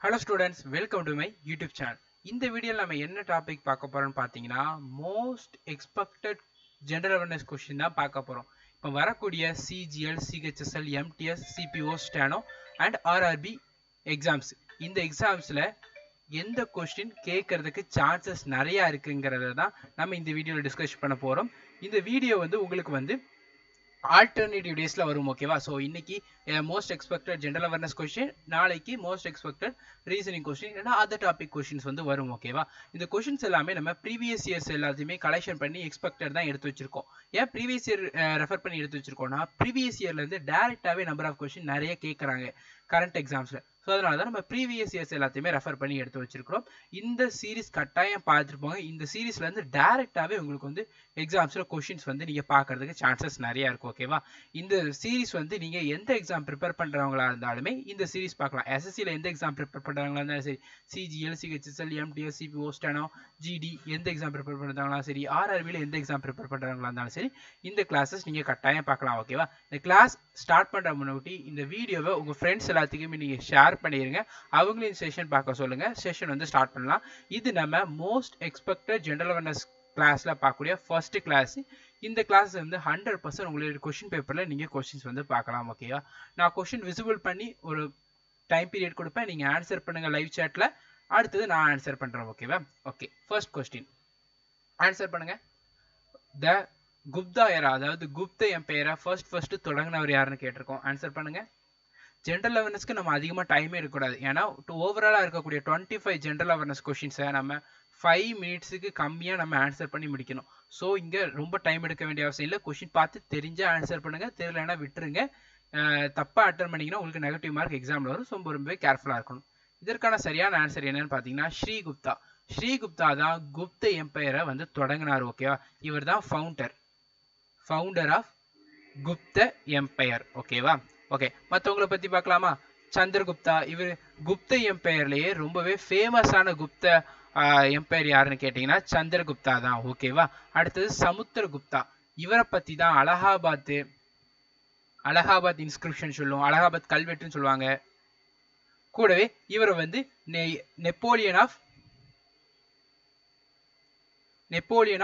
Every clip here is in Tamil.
Hello students, welcome to my YouTube channel. In this video, we will topic most expected general awareness question. Now, CGL, CHSL, MTS, CPO, Stano and RRB exams. In the exams, எந்த क्वेश्चन கேக்குறதுக்கு சான்சஸ் நிறைய இருக்குங்கறத தான் நம்ம இந்த வீடியோல டிஸ்கஸ் பண்ண போறோம். இந்த வீடியோ வந்து உங்களுக்கு வந்து ஆல்டர்னேட்டிவ் டேஸ்ல வரும் ஓகேவா. சோ இன்னைக்கு most expected general awareness question, நாளைக்கு मोस्ट एक्सपेक्टेड ரீசனிங் क्वेश्चन, இல்லனா अदर டாபிக் क्वेश्चंस வந்து வரும் ஓகேவா. இந்த क्वेश्चंस எல்லாமே நம்ம previous years எல்லாத்தையுமே கலெக்ஷன் பண்ணி expected தான் எடுத்து வச்சிருக்கோம். ஏன் previous year ரெஃபர் பண்ணி எடுத்து வச்சிருக்கோம்னா previous yearல இருந்து டைரக்டாவே நம்பர் ஆஃப் क्वेश्चन நிறைய கேக்குறாங்க கரண்ட் எக்ஸாம்ஸ்ல. So அதனால தான் நம்ம previous years எல்லாத்தையுமே ரெஃபர் பண்ணி எடுத்து வச்சிருக்கோம். இந்த சீரிஸ் கட்டாயம் பார்த்துப்போங்க. இந்த சீரிஸ்ல இருந்து டைரக்டாவே உங்களுக்கு வந்து एग्जाम्सல क्वेश्चंस வந்து நீங்க பார்க்கிறதுக்கு chances நிறைய இருக்கு ஓகேவா. இந்த சீரிஸ் வந்து நீங்க எந்த எக்ஸாம் prepare பண்றவங்களா இருந்தாலுமே இந்த சீரிஸ் பார்க்கலாம். SSC ல எந்த எக்ஸாம் prepare பண்றவங்களா இருந்தாலும் சரி, CGL, CHSL, MTS, CPO, Steno, GD எந்த எக்ஸாம் prepare பண்றவங்களா சரி, RRB ல எந்த எக்ஸாம் prepare பண்றவங்களா இருந்தாலும் சரி இந்த classes நீங்க கட்டாயம் பார்க்கலாம் ஓகேவா. இந்த class ஸ்டார்ட் பண்ற முன்னாடி இந்த வீடியோவை உங்க फ्रेंड्स எல்லாத்துக்கும் நீங்க ஷேர் பண்ணிருங்க. அவங்களே செஷன் பார்க்க சொல்லுங்க. செஷன் வந்து ஸ்டார்ட் பண்ணலாம். இது நம்ம मोस्ट एक्सपेक्टेड जनरल अवेयरनेस கிளாஸ்ல பார்க்கக்கூடிய ஃபர்ஸ்ட் கிளாஸ். இந்த கிளாஸ் வந்து 100% உங்களுடைய क्वेश्चन பேப்பர்ல நீங்க क्वेश्चंस வந்து பார்க்கலாம் ஓகேவா. நான் क्वेश्चन விசிபிள் பண்ணி ஒரு டைம் பீரியட் கொடுப்பேன். நீங்க ஆன்சர் பண்ணுங்க லைவ் chatல. அடுத்து நான் ஆன்சர் பண்றேன் ஓகேவா. ஓகே, ஃபர்ஸ்ட் क्वेश्चन ஆன்சர் பண்ணுங்க. தி குப்தா era, அதாவது குப்த எம்பையர் ஃபர்ஸ்ட் தொடங்கினவர் யாருன்னு கேட்டிருக்கோம். ஆன்சர் பண்ணுங்க. General awareness க்கு நம்ம அதிகமா டைம் எடுக்க கூடாது. ஏனா ஓவராலா இருக்கக்கூடிய 25 general awareness questions நம்ம 5 மினிட்ஸ்க்கு கம்மியா நம்ம ஆன்சர் பண்ணி முடிக்கணும். சோ இங்க ரொம்ப டைம் எடுக்க வேண்டிய அவசியம் இல்ல. क्वेश्चन பார்த்து தெரிஞ்சா ஆன்சர் பண்ணுங்க, தெரியலனா விட்டுருங்க. தப்பா அட்டெண்ட் பண்ணீங்கன்னா உங்களுக்கு நெகட்டிவ் மார்க் எக்ஸாம்ல வரும். சோ ரொம்பவே கேர்ஃபுல்லா இருக்கணும். இதற்கான சரியான ஆன்சர் என்னன்னு பாத்தீங்கன்னா ஸ்ரீகுப்தா. ஸ்ரீகுப்தா தான் குப்த எம்பையரை வந்து தொடங்கினார் ஓகேவா. இவர்தான் ஃபவுண்டர் ஆஃப் குப்த எம்பையர் ஓகேவா. ஓகே, மத்தவங்கள பத்தி பார்க்கலாமா? சந்திரகுப்தா. இவர் குப்த எம்பையர்லயே ரொம்பவே ஃபேமஸான குப்த எம்பையர் யாருன்னு கேட்டீங்கன்னா சந்திரகுப்தா தான் ஓகேவா. அடுத்தது சமுத்திரகுப்தா. இவரை பத்தி தான் அலகாபாத் இன்ஸ்கிரிப்ஷன் சொல்லுவோம், அலகாபாத் கல்வெட்டுன்னு சொல்லுவாங்க. கூடவே இவரை வந்து நெப்போலியன்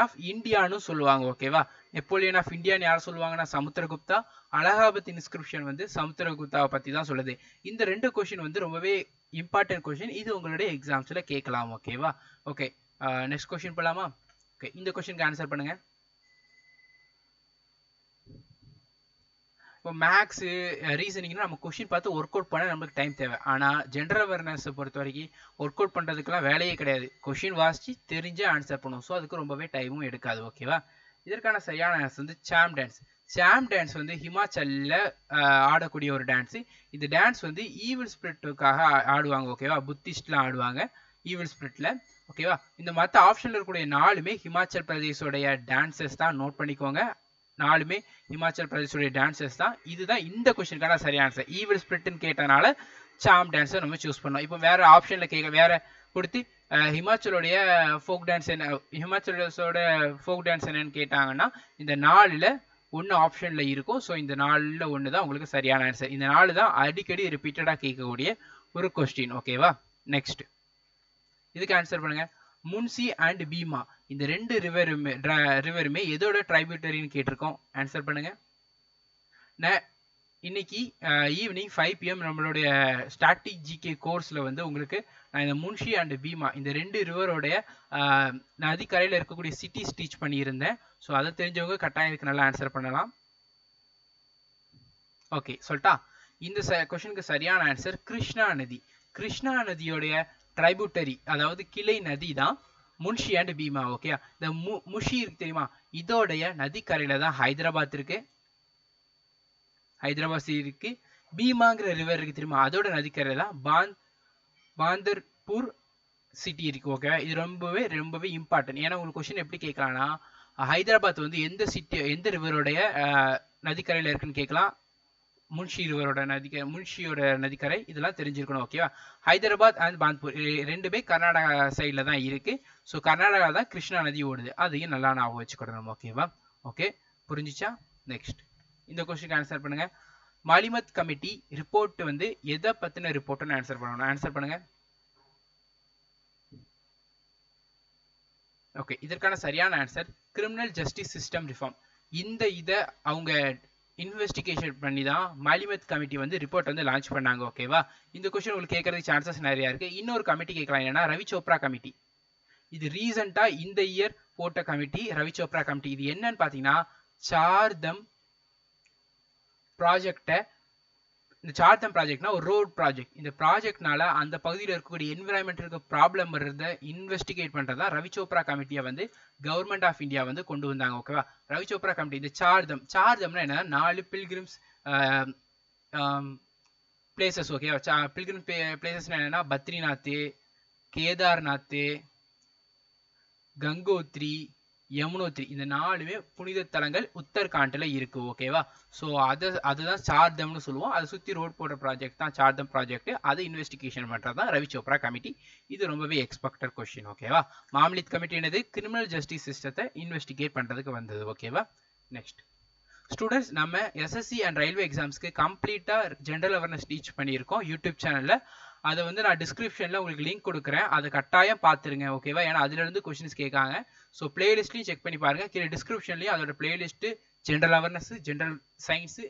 ஆஃப் இந்தியான்னு சொல்லுவாங்க ஓகேவா. நெப்போலியன் ஆஃப் இந்தியான்னு யார் சொல்லுவாங்கன்னா சமுத்திரகுப்தா. அலகாபாத் இன்ஸ்கிரிப்ஷன் வந்து சமுத்திரகுப்தாவை பத்தி தான் சொல்லுது. இந்த ரெண்டு கொஸ்டின் வந்து ரொம்பவே இம்பார்ட்டன்ட் கொஸ்டின். இது உங்களுடைய எக்ஸாம்ஸ்ல கேட்கலாம் ஓகேவா. ஓகே, நெக்ஸ்ட் கொஸ்டின் போலாமா? ஓகே, இந்த கொஸ்டினுக்கு ஆன்சர் பண்ணுங்க. இப்போ மேக்ஸ் ரீசனிங்னா நம்ம கொஸ்டின் பார்த்து ஒர்க் அவுட் பண்ண நமக்கு டைம் தேவை. ஆனால் ஜென்ரல் அவேர்னஸை பொறுத்த வரைக்கும் ஒர்க் அவுட் பண்ணுறதுக்கெல்லாம் வேலையே கிடையாது. கொஸ்டின் வாசிச்சு தெரிஞ்சு ஆன்சர் பண்ணுவோம். ஸோ அதுக்கு ரொம்பவே டைமும் எடுக்காது ஓகேவா. இதற்கான சரியான டான்ஸ் வந்து சாம் டான்ஸ். சாம் டான்ஸ் வந்து ஹிமாச்சலில் ஆடக்கூடிய ஒரு டான்ஸு. இந்த டான்ஸ் வந்து ஈவில் ஸ்பிரிட்டுக்காக ஆடுவாங்க ஓகேவா. புத்திஸ்ட்லாம் ஆடுவாங்க ஈவில் ஸ்பிரிட்டில் ஓகேவா. இந்த மற்ற ஆப்ஷனில் இருக்கக்கூடிய 4மே ஹிமாச்சல் பிரதேஷோடைய டான்ஸஸ் தான். நோட் பண்ணிக்கோங்க, 4மே ஹிமாச்சல் பிரதேஷோடைய டான்ஸஸ் தான். இதுதான் இந்த क्वेश्चनக்கான சரியான ஆன்சர். ஈவில் ஸ்பிரிட்னு கேட்டனால சாம் டான்ஸை நம்ம சூஸ் பண்ணோம். இப்போ வேற ஆப்ஷன்ல வேற கொடுத்து ஹிமாச்சலோடைய ஃபோக் டான்ஸ் என்ன, ஹிமாச்சலோட ஃபோக் டான்ஸ் என்னன்னு கேட்டாங்கன்னா இந்த 4ல 1 ஆப்ஷன்ல இருக்கும். ஸோ இந்த 4ல 1 தான் உங்களுக்கு சரியான ஆன்சர். இந்த 4 தான் அடிக்கடி ரிப்பீட்டடா கேட்கக்கூடிய ஒரு கொஸ்டின் ஓகேவா. நெக்ஸ்ட் இதுக்கு ஆன்சர் பண்ணுங்க. முன்சி அண்ட் பீமா இந்த 2 ரிவருமே எதோட ட்ரைபியூட்டரின்னு கேட்டிருக்கோம். ஆன்சர் பண்ணுங்க. இன்னைக்கு ஈவினிங் 5 PM நம்மளுடைய ஸ்டாட்டிக் ஜிகே கோர்ஸ்ல வந்து உங்களுக்கு நான் இந்த முன்ஷி அண்ட் பீமா இந்த 2 ரிவரோடைய நதிக்கரையில் இருக்கக்கூடிய சிட்டிஸ் டீச் பண்ணியிருந்தேன். ஸோ அதை தெரிஞ்சவங்க கட்டாயம் இதுக்கு நல்லா ஆன்சர் பண்ணலாம். ஓகே சொல்லிட்டா, இந்த கொஸ்டினுக்கு சரியான ஆன்சர் கிருஷ்ணா நதி. கிருஷ்ணா நதியோடைய ட்ரைபியூட்டரி அதாவது கிளை நதி தான் முன்ஷி அண்ட் பீமா ஓகே. இந்த முஷி இருக்கு தெரியுமா, இதோடைய நதிக்கரையில தான் ஹைதராபாத் இருக்கு. பீமாங்கிற ரிவர் இருக்கு தெரியுமா, அதோட நதிக்கரையில தான் பாந்தர்பூர் சிட்டி இருக்கு ஓகேவா. இது ரொம்பவே ரொம்பவே இம்பார்ட்டன்ட். ஏன்னா உங்களுக்கு கொஸ்டின் எப்படி கேட்கலாம்னா ஹைதராபாத் வந்து எந்த ரிவருடைய நதிக்கரையில இருக்குன்னு கேட்கலாம். முன்ஷியோட நதிக்கரை இதெல்லாம் தெரிஞ்சிருக்கணும் ஓகேவா. ஹைதராபாத் அண்ட் பாந்தூர் 2மே கர்நாடகா சைடில் தான் இருக்கு. ஸோ கர்நாடகா தான் கிருஷ்ணா நதி ஓடுது. அதையும் நல்லா ஞாபகம் வச்சுக்கணும் ஓகேவா. ஓகே புரிஞ்சிச்சா? நெக்ஸ்ட் இந்த கொஸ்டினுக்கு ஆன்சர் பண்ணுங்க. மாலிமத் கமிட்டி ரிப்போர்ட் வந்து எதை பத்தின ரிப்போர்ட்னு ஆன்சர் பண்ணணும். ஆன்சர் பண்ணுங்க. Okay, இதற்கான சரியான answer criminal justice system reform. இந்த இதை அவங்க இன்வெஸ்டிகேஷன் பண்ணி தான் மாலிமத் கமிட்டி வந்து ரிப்போர்ட் வந்து லான்ச் பண்ணாங்க. ஓகேவா, இந்த கொஸ்டின் உங்களுக்கு கேட்கறதுக்கு சான்சஸ் நிறையா இருக்கு. இன்னொரு கமிட்டி கேட்கலாம், என்னன்னா ரவி சோப்ரா கமிட்டி. இது ரீசெண்டா இந்த இயர் போட்ட கமிட்டி, ரவி சோப்ரா கமிட்டி. இது என்னன்னு பாத்தீங்கன்னா சார்தம் ப்ராஜெக்டை, இந்த சார்தம் ப்ராஜெக்ட்னா ஒரு ரோட் ப்ராஜெக்ட். இந்த ப்ராஜெக்ட்னால அந்த பகுதியில் இருக்கக்கூடிய என்விரான்மெண்ட்டுக்கு ப்ராப்ளம் வர்றதை இன்வெஸ்டிகேட் பண்ணுறதா ரவி சோப்ரா கமிட்டியை வந்து கவர்மெண்ட் ஆஃப் இந்தியா வந்து கொண்டு வந்தாங்க. ஓகேவா, ரவி சோப்ரா கமிட்டி. இந்த சார்தம், சார்தம்னா என்னன்னா 4 பில்கிரிம்ஸ் பிளேசஸ். ஓகேவா, பில்கிரிம் பிளேசஸ்னா என்னன்னா பத்ரிநாத், கேதார்நாத், கங்கோத்ரி, யமுனோத்ரி, இந்த 4மே புனித தலங்கள் உத்தரகாண்ட்ல இருக்கு. ஓகேவா, ஸோ அதுதான் சார்தம்னு சொல்லுவோம். அதை சுற்றி ரோட் போடுற ப்ராஜெக்ட் தான் சார்தம் ப்ராஜெக்ட். அதை இன்வெஸ்டிகேஷன் பண்ணுறது தான் ரவி சோப்ரா கமிட்டி. இது ரொம்பவே எக்ஸ்பெக்டட் கொஸ்டின். ஓகேவா, மாமலித் கமிட்டி என்னது, கிரிமினல் ஜஸ்டிஸ் சிஸ்டத்தை இன்வெஸ்டிகேட் பண்ணுறதுக்கு வந்தது. ஓகேவா, நெக்ஸ்ட் ஸ்டூடெண்ட்ஸ், நம்ம எஸ்எஸ்சி அண்ட் ரயில்வே எக்ஸாம்ஸ்க்கு கம்ப்ளீட்டாக ஜென்ரல் அவேர்னஸ் டீச் பண்ணியிருக்கோம் யூடியூப் சேனலில். அதை வந்து நான் டிஸ்கிரிப்ஷனில் உங்களுக்கு லிங்க் கொடுக்குறேன், அதை கட்டாயம் பார்த்துருங்க. ஓகேவா, ஏன்னா அதுலேருந்து கொஸ்டின்ஸ் கேட்காங்க. ஸோ பிளேலிஸ்ட்லையும் செக் பண்ணி பாருங்கள், கீழே டிஸ்கிரிப்ஷன்லையும் அதோட playlist general awareness, general science,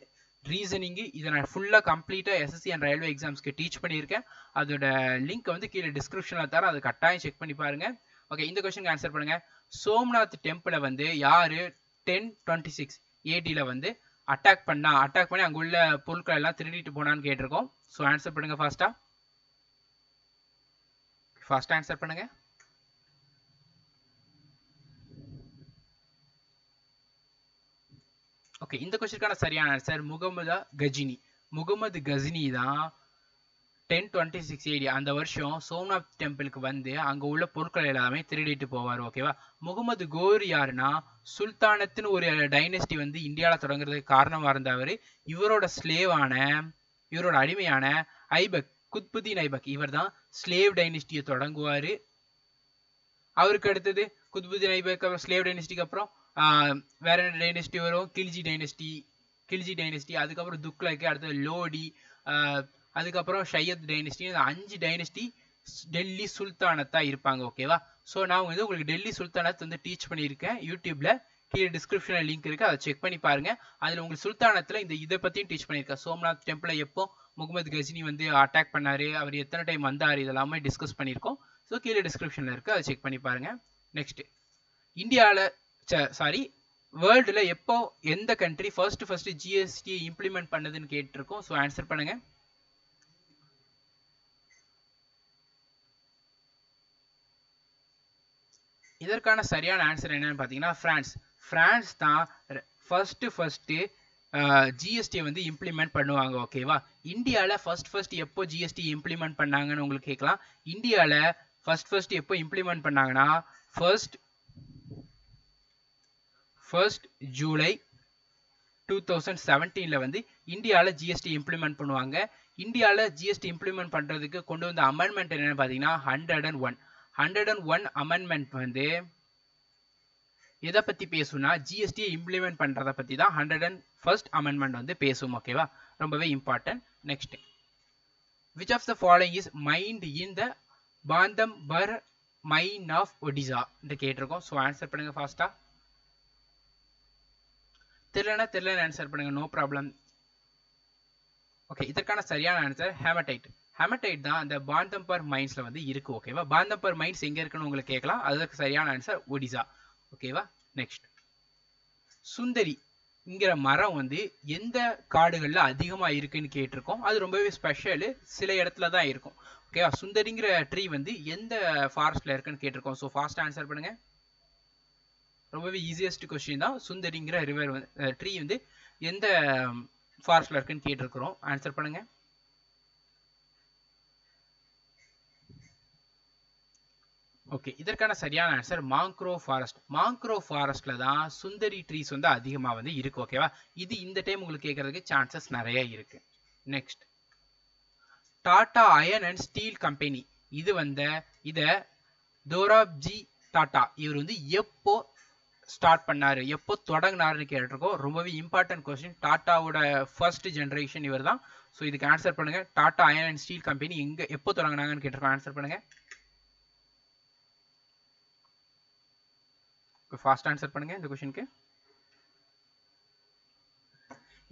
reasoning, இதை நான் ஃபுல்லாக கம்ப்ளீட்டாக எஸ்எஸ்சி அண்ட் ரயில்வே எக்ஸாம்ஸ்க்கு டீச் பண்ணியிருக்கேன். அதோட லிங்க் வந்து கீழே டிஸ்கிரிப்ஷனில் தரேன், அதை கட்டாயம் செக் பண்ணி பாருங்கள். ஓகே, இந்த கொஸ்டினுக்கு ஆன்சர் பண்ணுங்கள். சோம்நாத் டெம்பிளை வந்து யார் 1026 AD வந்து அட்டாக் பண்ணி அங்குள்ள பொருட்கள் எல்லாம் திருடிட்டு போனான்னு கேட்டிருக்கோம். ஸோ ஆன்சர் பண்ணுங்கள் ஃபாஸ்ட்டாக ஆன்சர் பண்ணுங்கள். ஓகே, இந்த கொஸ்டினுக்கான சரியான ஆன்சர் முகமது கஜினி தான் 1026 AD அந்த வருஷம் சோம்நாத் டெம்பிளுக்கு வந்து அங்கே உள்ள பொருட்கள் எல்லாமே திருடிட்டு போவார். ஓகேவா, முகமது கோரி யாருன்னா சுல்தானத்துன்னு ஒரு டைனஸ்டி வந்து இந்தியாவில் தொடங்குறதுக்கு காரணமாக இருந்தவர். இவரோட ஸ்லேவான, இவரோட அடிமையான ஐபக், குத்புதீன் ஐபக், இவர் தான் ஸ்லேவ் டைனஸ்டியை தொடங்குவார். அவருக்கு அடுத்தது குத்புதீன் ஐபக், அப்புறம் ஸ்லேவ் டைனஸ்டிக்கு அப்புறம் வேற என்ன டைனஸ்டி வரும், கில்ஜி டைனஸ்டி, அதுக்கப்புறம் துக்ளக்கு, அடுத்தது லோடி, அதுக்கப்புறம் ஷையத் டைனஸ்டி. இந்த 5 டைனஸ்டி டெல்லி சுல்தானத்தா இருப்பாங்க. ஓகேவா, ஸோ நான் வந்து உங்களுக்கு டெல்லி சுல்தானத் வந்து டீச் பண்ணியிருக்கேன் யூடியூப்ல, கீழே டிஸ்கிரிப்ஷனில் லிங்க் இருக்குது, அதை செக் பண்ணி பாருங்க. அதில் உங்களுக்கு சுல்தானத்தில் இந்த இதை பற்றியும் டீச் பண்ணியிருக்கேன். சோம்நாத் டெம்பிளை எப்போ முகமது கஜினி வந்து அட்டாக் பண்ணார், அவர் எத்தனை டைம் வந்தார், இதெல்லாமே டிஸ்கஸ் பண்ணியிருக்கோம். ஸோ கீழே டிஸ்கிரிப்ஷனில் இருக்குது, அதை செக் பண்ணி பாருங்க. நெக்ஸ்ட், வேர்ல்டில் எப்போ எந்த கண்ட்ரி ஃபர்ஸ்ட் ஜிஎஸ்டி இம்ப்ளிமெண்ட் பண்ணதுன்னு கேட்டிருக்கோம். ஸோ ஆன்சர் பண்ணுங்க. இதற்கான சரியான ஆன்சர் என்னன்னு பார்த்தீங்கன்னா பிரான்ஸ் தான் ஃபர்ஸ்ட் ஜிஎஸ்டி வந்து இம்ப்ளிமெண்ட் பண்ணுவாங்க. ஓகேவா, இந்தியாவில் ஃபர்ஸ்ட் எப்போ ஜிஎஸ்டி இம்ப்ளிமெண்ட் பண்ணாங்கன்னு உங்களுக்கு கேட்கலாம். இந்தியாவில் ஃபர்ஸ்ட் எப்போ இம்ப்ளிமெண்ட் பண்ணாங்கன்னா ஃபர்ஸ்ட் ஜூலை 2017 வந்து இந்தியாவில் ஜிஎஸ்டி இம்ப்ளிமெண்ட் பண்ணுவாங்க. இந்தியாவில் ஜிஎஸ்டி இம்ப்ளிமெண்ட் பண்ணுறதுக்கு கொண்டு வந்த அமெண்ட்மெண்ட் என்னென்னு பார்த்தீங்கன்னா 101 அமெண்ட்மெண்ட் வந்து எதை பற்றி பேசும்னா ஜிஎஸ்டியை இம்ப்ளிமெண்ட் பண்ணுறதை பற்றி தான் 101 அமெண்ட்மெண்ட் வந்து பேசும். ஓகேவா, ரொம்பவே important. Next, which of the following is mined in the பாந்தம் பர் மைன் ஆஃப் ஒடிசா என்று கேட்டிருக்கோம். ஸோ ஆன்சர் பண்ணுங்க ஃபாஸ்ட்டாக. தெரியலன்னு ஆன்சர் பண்ணுங்க, நோ ப்ராப்ளம். ஓகே, இதற்கான சரியான ஆன்சர் ஹேமடைட் தான் அந்த பாந்தம்பர் மைன்ஸில் வந்து இருக்குது. ஓகேவா, பாந்தம்பர் மைன்ஸ் எங்கே இருக்குன்னு உங்களுக்கு கேட்கலாம். அதுக்கு சரியான ஆன்சர் ஒடிசா. ஓகேவா, நெக்ஸ்ட், சுந்தரிங்கிற மரம் வந்து எந்த காடுகளில் அதிகமாக இருக்குன்னு கேட்டிருக்கோம். அது ரொம்பவே ஸ்பெஷலு, சில இடத்துல தான் இருக்கும். ஓகேவா, சுந்தரிங்கிற ட்ரீ வந்து எந்த ஃபாரஸ்ட்டில் இருக்குன்னு கேட்டிருக்கோம். ஸோ ஃபாஸ்ட்டாக ஆன்சர் பண்ணுங்கள், ரொம்பவே ஈஸியஸ்ட் கொஸ்டின் தான். சுந்தரிங்கிற ட்ரீ வந்து எந்த ஃபாரஸ்ட்டில் இருக்குன்னு கேட்டிருக்கிறோம். ஆன்சர் பண்ணுங்கள். ஓகே, இதற்கான சரியான ஆன்சர் மாங்க்ரோவ் ஃபாரஸ்ட்ல தான் சுந்தரி ட்ரீஸ் வந்து அதிகமாக வந்து இருக்கு. ஓகேவா, இது இந்த டைம் உங்களுக்கு கேட்கறதுக்கு சான்சஸ் நிறைய இருக்கு. Next, Tata iron and steel company, இதை தோராப்ஜி டாடா இவர் வந்து எப்போ ஸ்டார்ட் பண்ணாரு, எப்போ தொடங்கினாருன்னு கேட்டிருக்கோம். ரொம்பவே இம்பார்ட்டன்ட் கொஸ்டின். டாட்டாவோட ஃபர்ஸ்ட் ஜென்ரேஷன் இவர் தான். ஸோ இதுக்கு ஆன்சர் பண்ணுங்க. Tata iron and steel company எப்போ தொடங்கினாங்கன்னு கேட்டிருக்கோம். ஆன்சர் பண்ணுங்க. फास्ट आंसर पढ़ेंगे இந்த क्वेश्चन के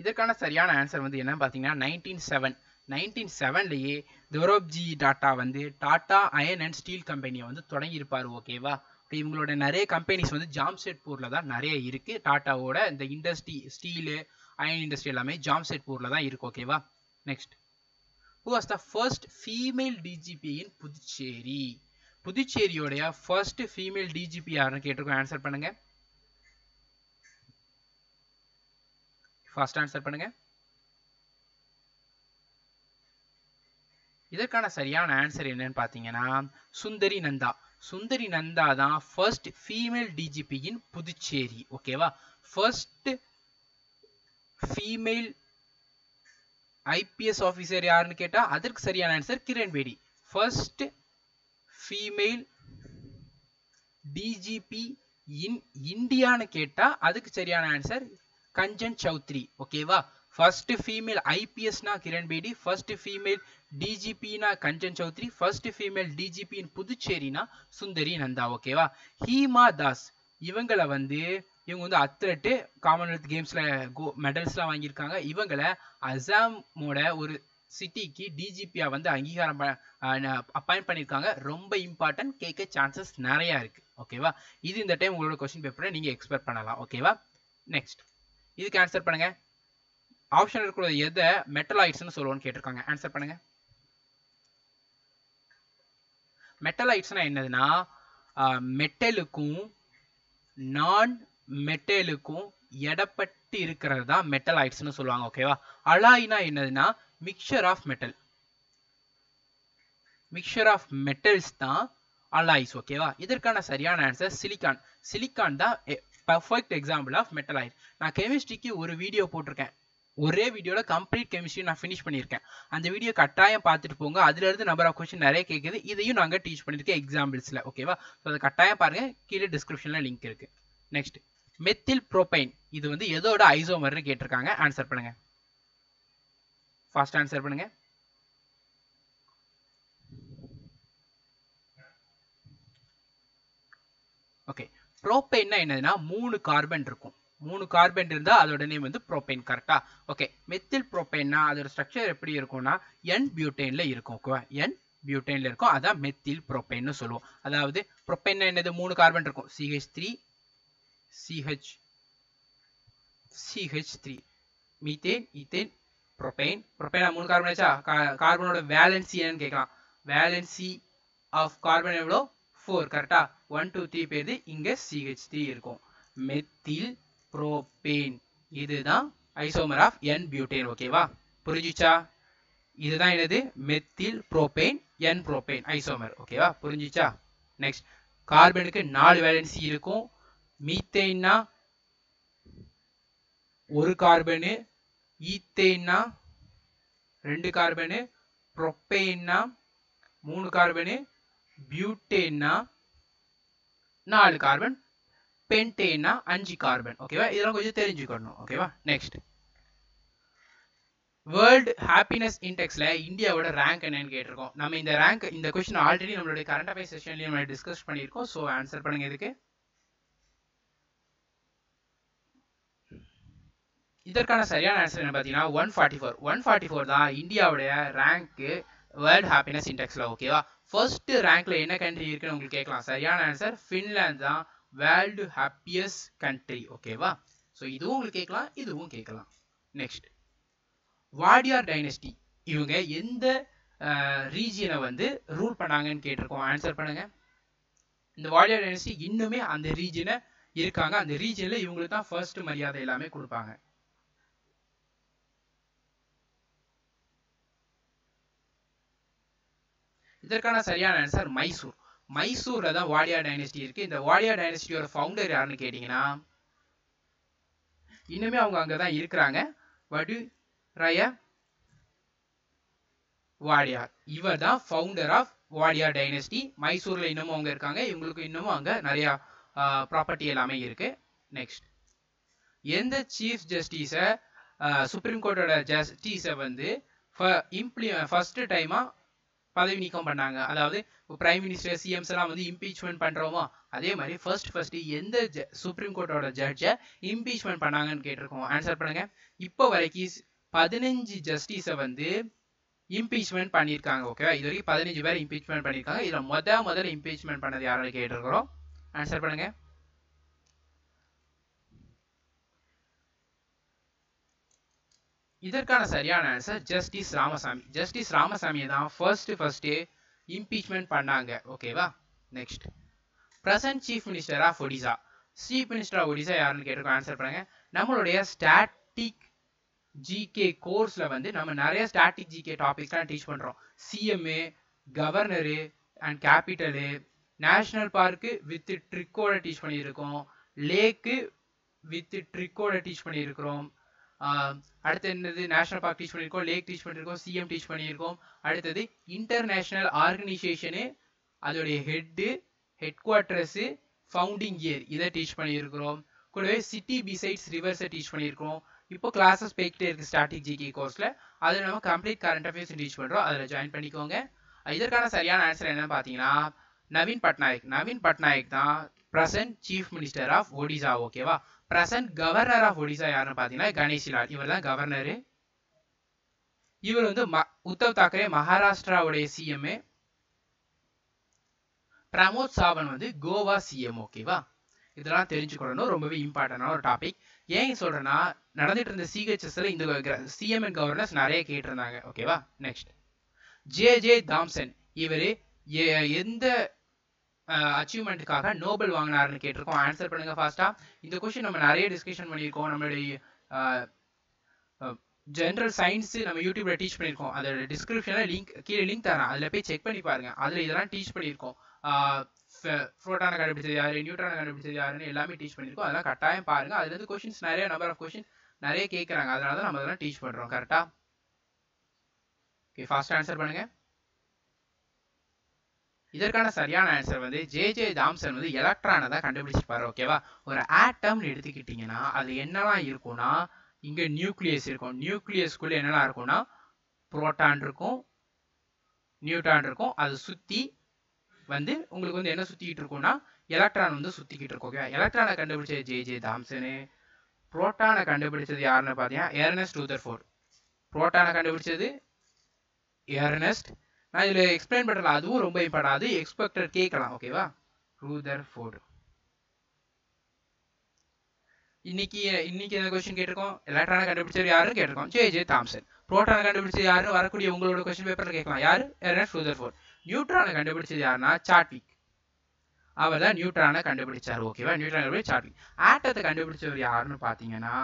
இதற்கான சரியான ஆன்சர் வந்து என்ன பாத்தீங்கன்னா 1907லயே தோரோப்ஜி டாடா வந்து டாடா அயன் அண்ட் ஸ்டீல் கம்பெனியை வந்து தொடங்கி இருப்பார் ஓகேவா இவங்களோட நிறைய கம்பெனிஸ் வந்து ஜாம்ஷெட்பூர்ல தான் நிறைய இருக்கு டாடாவோட இந்த இண்டஸ்ட்ரி ஸ்டீல் அயன் இண்டஸ்ட்ரி எல்லாமே ஜாம்ஷெட்பூர்ல தான் இருக்கு ஓகேவா next who was the first female DGP in Puducherry புதுச்சேரியோட first female DGP யாருன்னு கேட்டிருக்கோம் ஆன்சர் பண்ணுங்க ஃபர்ஸ்ட் ஆன்சர் பண்ணுங்க இதற்கான சரியான ஆன்சர் என்னன்னு பாத்தீங்கன்னா சுந்தரி நந்தா சுந்தரி நந்தா தான் first female DGP in Puducherry ஓகேவா first female IPS officer யாருன்னு கேட்டா அதற்கு சரியான answer Kiran Bedi first female DGP in India னு கேட்டா அதுக்கு சரியான ஆன்சர் கஞ்சன் சௌத்ரி ஓகேவா first female IPS னா Kiran Bedi first female DGP னா கஞ்சன் Chowdhury first female DGP in Puducherry னா சுந்தரி நந்தா ஓகேவா ஹீமா தாஸ் இவங்கள வந்து இவங்க வந்து அத்லெட் காமன்வெல்த் கேம்ஸ்ல மெடல்ஸ்லாம் வாங்கியிருக்காங்க இவங்கள அசாமோட ஒரு சிட்டிக்கு டிஜிபியா வந்து அங்கீகாரம் அப்பாயிண்ட் பண்ணிருக்காங்க ரொம்ப இம்பார்ட்டன்ட் கேட்க சான்சஸ் நிறைய இருக்கு ஓகேவா இது இந்த டைம் உங்களோட क्वेश्चन பேப்பரை நீங்க எக்ஸ்பெக்ட் பண்ணலாம் ஓகேவா நெக்ஸ்ட் இதுக்கு ஆன்சர் பண்ணுங்க ஆப்ஷன் இருக்குற எதை மெட்டலாய்ட்ஸ் னு சொல்லுவோம்னு கேட்டிருக்காங்க ஆன்சர் பண்ணுங்க மெட்டலாய்ட்ஸ்னா என்னதுன்னா மெட்டலுக்கும் நான் மெட்டலுக்கும் எடப்பட்டு இருக்கிறது தான் மெட்டலாய்ட்ஸ் னு சொல்லுவாங்க ஓகேவா அலாய்னா என்னதுன்னா mixture of metals தான் alloys ஓகேவா இதற்கான சரியான ஆன்சர் சிலிக்கான் சிலிக்கான் தான் perfect example of metalloid நான் கெமிஸ்ட்ரிக்கு ஒரு வீடியோ போட்டிருக்கேன் ஒரே வீடியோல கம்ப்ளீட் கெமிஸ்ட்ரி நான் finish பண்ணியிருக்கேன் அந்த வீடியோ கட்டாயம் பார்த்துட்டு போங்க அதுல இருந்து நம்பர் ஆஃப் क्वेश्चन நிறைய கேக்குது இதையும் நாங்க டீச் பண்ணிருக்கேன் எக்ஸாம்பிள்ஸ்ல ஓகேவா சோ அத கட்டாயம் பாருங்க கீழ டிஸ்கிரிப்ஷன்ல லிங்க் இருக்கு நெக்ஸ்ட் மெத்தில் புரோபேன் இது வந்து எதோட ஐசோமர்னு கேட்டிருக்காங்க ஆன்சர் பண்ணுங்க फास्ट आंसर பண்ணுங்க ஓகே புரோபேன்னா என்னன்னா மூணு கார்பன் இருக்கும் மூணு கார்பன் இருந்தா அதோட நேம் வந்து புரோபேன் கரெக்ட்டா ஓகே மெத்தில் புரோபேன்னா அதோட ஸ்ட்ரக்சர் எப்படி இருக்கும்னா n பியூட்டேன்ல இருக்கும் ஓகேவா n பியூட்டேன்ல இருக்கும் அத மெத்தில் புரோபேன்னு சொல்லுவோம் அதாவது புரோபேன்னா என்னது மூணு கார்பன் இருக்கும் CH3 CH3 methane ethane propane propane மூணு கார்பன் ஆச்சா கார்பனோட வேலன்சி என்னன்னு கேக்கலாம் வேலன்சி ஆஃப் கார்பன் எவ்வளவு 4 கரெக்ட்டா 1 2 3 பேரு இங்க CH3 இருக்கும் மெத்தில் புரோபேன் இதுதான் ஐசோமர் ஆஃப் n பியூட்டேன் ஓகேவா புரிஞ்சிச்சா இதுதான் என்னது methyl propane n propane isomer ஓகேவா புரிஞ்சிச்சா நெக்ஸ்ட் கார்பனுக்கு 4 வேலன்சி இருக்கும் மீத்தேன்னா ஒரு கார்பன் ஈத்தேன்னா 2 கார்பன் புரோபேன்னா 3 கார்பன் பியூட்டேன்னா 4 கார்பன் பென்டேன்னா 5 கார்பன் ஓகேவா இதெல்லாம் கொஞ்சம் தெரிஞ்சுக்கணும் ஓகேவா நெக்ஸ்ட் World Happiness Indexல இந்தியாவோட ரேங்க் என்னன்னு கேட்டிருக்கோம் நம்ம இந்த ரேங்க் இந்த क्वेश्चन ஆல்ரெடி நம்மளுடைய கரண்ட் அஃபேர்ஸ் செஷன்லயே நம்ம டிஸ்கஸ் பண்ணியிருக்கோம் சோ ஆன்சர் பண்ணுங்க இதுக்கு இதற்கான சரியான ஆன்சர் என்ன பாத்தீங்கன்னா 144 தான் இந்தியாவோட ரேங்க் வேர்ல்ட் ஹாப்பினஸ் இண்டெக்ஸ்ல ஓகேவா ஃபர்ஸ்ட் ரேங்க்ல என்ன कंट्री இருக்குன்னு உங்களுக்கு கேட்கலாம் சரியான ஆன்சர் ஃபின்லாந்து தான் வேர்ல்ட் ஹாப்பியஸ்ட் कंट्री ஓகேவா சோ இதுவும் உங்களுக்கு கேட்கலாம் இதுவும் கேட்கலாம் நெக்ஸ்ட் வாடியார் டைனஸ்டி இவங்க எந்த ரீஜியனை வந்து ரூல் பண்ணாங்கன்னு கேட்டிருக்கோம் ஆன்சர் பண்ணுங்க இந்த வாடியார் டைனஸ்டி இன்னுமே அந்த ரீஜியனை இருக்காங்க அந்த ரீஜியன்ல இவங்களுக்கு தான் ஃபர்ஸ்ட் மரியாதை எல்லாமே கொடுப்பாங்க இதற்கான சரியான ஆன்சர் மைசூர் மைசூர்ல தான் வாடியா டைனஸ்டி இருக்கு இந்த வாடியா டைனஸ்டியோட ஃபவுண்டர் யாருன்னு கேட்டிங்கன்னா இன்னுமே அவங்க அங்க தான் இருக்காங்க வடுராய வாடியார் இவர் தான் ஃபவுண்டர் ஆஃப் வாடியா டைனஸ்டி மைசூர்ல இன்னமும் அவங்க இருக்காங்க இவங்களுக்கு இன்னமும் அங்க நிறைய ப்ராப்பர்ட்டி எல்லாமே இருக்கு நெக்ஸ்ட் எந்த சீஃப் ஜஸ்டிஸ சுப்ரீம் கோர்ட்டோட ஜஸ்டிஸ வந்து ஃபர்ஸ்ட் டைமா பதவி நீக்கம் பண்ணாங்க. அதாவது பிரைம் மினிஸ்டர் சிஎம்ஸ் எல்லாம் வந்து இம்பீச்மெண்ட் பண்றோமோ அதே மாதிரி ஃபர்ஸ்ட் எந்த சுப்ரீம் கோர்ட்டோட ஜட்ஜை இம்பீச்மெண்ட் பண்ணாங்கன்னு கேட்டிருக்கோம். ஆன்சர் பண்ணுங்க. இப்போ வரைக்கும் 15 ஜஸ்டிஸை வந்து இம்பீச்மெண்ட் பண்ணியிருக்காங்க. ஓகேவா, இது வரைக்கும் 15 பேர் இம்பீச்மெண்ட் பண்ணியிருக்காங்க. இதில் முதல்ல இம்பீச்மெண்ட் பண்ணது யாராவது கேட்டிருக்கிறோம். ஆன்சர் பண்ணுங்க. இதற்கான சரியான ஆன்சர் ஜஸ்டிஸ் ராமசாமி. ஜஸ்டிஸ் ராமசாமியை தான் ஃபர்ஸ்ட் இம்பீச்மெண்ட் பண்ணாங்க. ஓகேவா, next present chief minister of Odisha. Chief minister of Odisha யாருன்னு கேட்டிருக்கோம். ஆன்சர் பண்ணுங்க. நம்மளுடைய ஸ்டாட்டிக் ஜிகே கோர்ஸ்ல வந்து நம்ம நிறைய ஸ்டாட்டிக் ஜிகே டாபிக்ஸ்லாம் டீச் பண்றோம். சிஎம்ஏ, governor and capital, national park with ட்ரிக்கோட டீச் பண்ணியிருக்கோம், லேக்கு வித் ட்ரிக்கோட டீச் பண்ணியிருக்கிறோம், அடுத்து என்னது நேஷனல் பார்க் டீச் பண்ணியிருக்கோம், லேக் டீச் பண்ணியிருக்கோம், சிஎம் டீச் பண்ணியிருக்கோம். அடுத்தது இன்டர்நேஷனல் ஆர்கனைசேஷனு, அதோடைய head, headquarters, founding year, இதை டீச் பண்ணியிருக்கிறோம். கூடவே சிட்டி பிசைட்ஸ் ரிவர்ஸை டீச் பண்ணியிருக்கோம். இப்போ கிளாஸஸ் போய்கிட்டே இருக்குது ஸ்டாட்டிக் ஜிகே கோர்ஸில். அது நம்ம கம்ப்ளீட் கரண்ட் அஃபேர்ஸ் டீச் பண்ணுறோம், அதில் ஜாயின் பண்ணிக்கோங்க. இதற்கான சரியான ஆன்சர் என்னன்னு பார்த்தீங்கன்னா நவீன் பட்நாயக். நவீன் பட்நாயக் தான் present chief minister of Odisha. ஓகேவா, பிரசன்ட் கவர்னர் ஆஃப் ஒடிசா யாருன்னு பார்த்தீங்கன்னா கணேஷிலால். இவர் தான் கவர்னரு. இவர் வந்து உத்தவ் தாக்கரே மகாராஷ்டிராவுடைய சிஎம்ஏ, பிரமோத் சாவந்த் வந்து கோவா சிஎம். ஓகேவா, இதெல்லாம் தெரிஞ்சுக்கொள்ளணும். ரொம்பவே இம்பார்ட்டண்டான ஒரு டாபிக். ஏன் சொல்றேன்னா நடந்துட்டு இருந்த CHSL இந்த சிஎம் அண்ட் கவர்னர்ஸ் நிறைய கேட்டிருந்தாங்க. ஓகேவா, நெக்ஸ்ட் J.J. தாம்சன். இவர் எந்த அச்சீவ்மெண்ட்டுக்காக நோபல் வாங்கினாருன்னு கேட்டிருக்கோம். ஆன்சர் பண்ணுங்க ஃபாஸ்டா. இந்த கொஸ்டின் நம்ம நிறைய டிஸ்கஷன் பண்ணியிருக்கோம். நம்மளுடைய ஜென்ரல் சயின்ஸ் நம்ம யூடியூப்ல டீச் பண்ணியிருக்கோம். அதோட டிஸ்கிரிப்ஷன்ல லிங்க், கீழே லிங்க் தரேன், அதில் போய் செக் பண்ணி பாருங்க. அதில் இதெல்லாம் டீச் பண்ணியிருக்கோம். புரோட்டானை கண்டுபிடிச்சது யாரு, நியூட்ரானை கண்டுபிடிச்சது யாருன்னு எல்லாமே டீச் பண்ணியிருக்கோம். அதெல்லாம் கட்டாயம் பாருங்க. அதுல இருந்து கொஸ்டின்ஸ் நிறைய, நம்பர் ஆஃப் கொஸ்டின் நிறைய கேட்கறாங்க. அதனால தான் நம்ம அதெல்லாம் டீச் பண்றோம். கரெக்டா? ஓகே, ஃபாஸ்டா ஆன்சர் பண்ணுங்க. இதற்கான சரியான ஆன்சர் வந்து J.J. தாம்சன் வந்து எலக்ட்ரானை தான் கண்டுபிடிச்சிருப்பாரு. ஓகேவா, ஒரு ஆட்டம்னு எடுத்துக்கிட்டீங்கன்னா அது என்னெல்லாம் இருக்கும்னா இங்கே நியூக்ளியஸ் இருக்கும். நியூக்ளியஸ்குள்ளே என்னெல்லாம் இருக்கும்னா புரோட்டான் இருக்கும், நியூட்ரான் இருக்கும். அது சுற்றி வந்து உங்களுக்கு வந்து என்ன சுற்றிக்கிட்டு இருக்கும்னா எலக்ட்ரான் வந்து சுற்றிக்கிட்டு இருக்கும். ஓகே, எலக்ட்ரானை கண்டுபிடிச்சது J.J. தாம்சனு. புரோட்டானை கண்டுபிடிச்சது யாருன்னு பார்த்தீங்கன்னா எர்னஸ்ட் ரutherford. புரோட்டானை கண்டுபிடிச்சது எர்னஸ்ட். நான் இதில் எக்ஸ்பிளைன் பண்ணுறேன், அதுவும் ரொம்ப இம்பார்ட்டன். அது எக்ஸ்பெக்டட் கேட்கலாம். ஓகேவா, ரutherford. இன்னைக்கு என்ன கொஸ்டின் கேட்டிருக்கோம்? எலக்ட்ரானை கண்டுபிடிச்சது யாருன்னு கேட்டிருக்கோம், J.J. தாம்சன். புரோட்டானை கண்டுபிடிச்சது யாருன்னு வரக்கூடிய உங்களோட கொஸ்டின் பேப்பரில் கேட்கலாம். யாரு? Ernest Rutherford. நியூட்ரானை கண்டுபிடிச்சது யாருன்னா சாட்விக். அவர் தான் நியூட்ரானை கண்டுபிடிச்சார். ஓகேவா, நியூட்ரான் கண்டுபிடிச்ச சாட்விக். ஆட்டத்தை கண்டுபிடிச்சவர் யாருன்னு பார்த்தீங்கன்னா